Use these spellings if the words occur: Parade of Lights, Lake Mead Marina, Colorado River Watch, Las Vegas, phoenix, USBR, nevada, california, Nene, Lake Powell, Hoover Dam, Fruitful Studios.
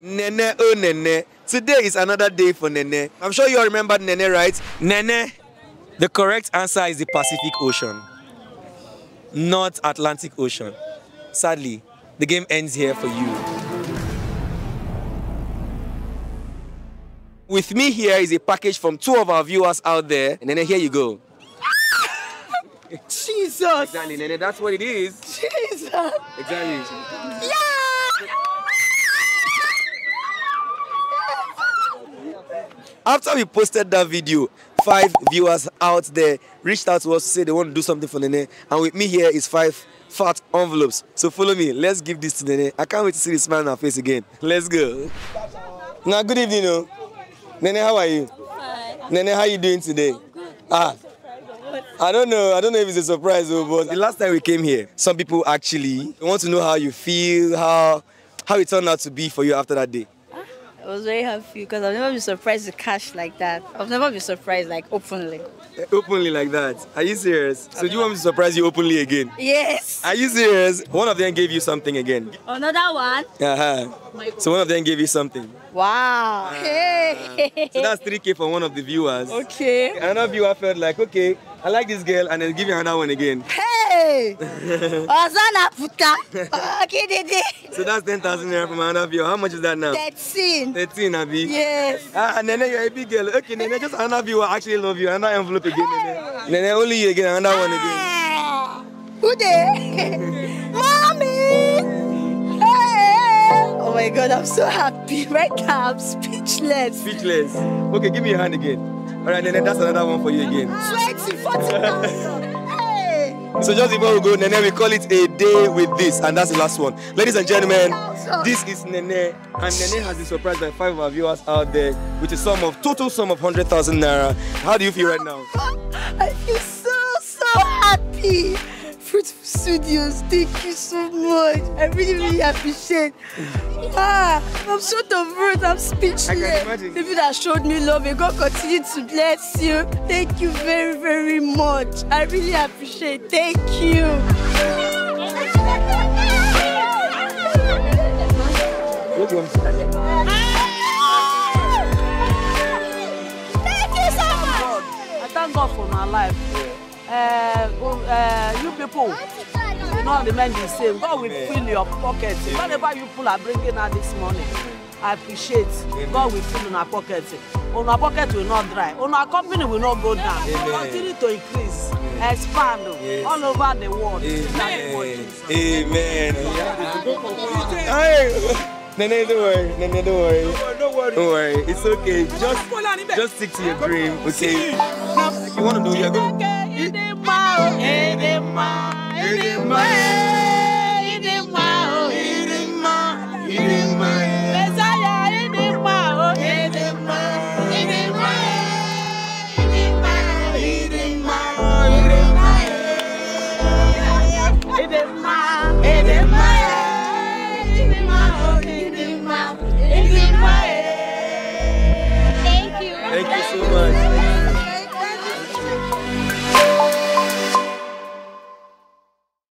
Nene, oh Nene. Today is another day for Nene. I'm sure you all remember Nene, right? Nene, the correct answer is the Pacific Ocean, not Atlantic Ocean. Sadly, the game ends here for you. With me here is a package from two of our viewers out there. Nene, here you go. Jesus! Exactly, Nene, that's what it is. Jesus! Exactly. Yeah! After we posted that video, 5 viewers out there reached out to us to say they want to do something for Nene. And with me here is 5 fat envelopes. So follow me. Let's give this to Nene. I can't wait to see the smile on her face again. Let's go. Now, good evening. Nene, how are you? Hi. Nene, how are you doing today? I'm good. I don't know if it's a surprise, but the last time we came here, some people actually want to know how you feel, how it turned out to be for you after that day. I was very happy because I've never been surprised with cash like that. I've never been surprised like openly. Openly like that? Are you serious? So do you want me to surprise you openly again? Yes. Are you serious? One of them gave you something again. Another one? So one of them gave you something. Wow. Hey. So that's 3K for one of the viewers. Okay. Another viewer felt like, okay, I like this girl, and then give you another one again. Hey! So that's 10,000 naira from another viewer. How much is that now? 13. 13, Abi. Yes. Ah, Nene, you're a big girl. Okay, Nene, just another viewer actually love you. Another envelope again, Nene. Nene, only you again, another one again. Who there? Mommy! Hey! Oh my God, I'm so happy. Right now, I'm speechless. Speechless. Okay, give me your hand again. All right, Nene, that's another one for you again. 20, 40,000. Hey. So just before we go, Nene, we call it a day with this, and that's the last one. Ladies and gentlemen, this is Nene, and Nene has been surprised by 5 of our viewers out there with a total sum of 100,000 naira. How do you feel right now? I feel so happy. Fruitful Studios, thank you so much. I really appreciate. I'm short of words, I'm speechless. I can imagine. People that showed me love, may God continue to bless you. Thank you very, very much. I really appreciate. Thank you. What do you want to say? Thank you so much. I thank God for my life. You people, you know, remain the same. God will fill your pockets. Whatever you people are bringing out this morning, I appreciate. God will fill in our pockets. On our pocket will not dry. On our company will not go down. Continue to increase, expand all over the world. Amen. Amen. Amen. Nene, don't worry. Nene, don't worry. Don't worry. It's okay. Just stick to your dream, okay? If you want to do your good. Thank you so much.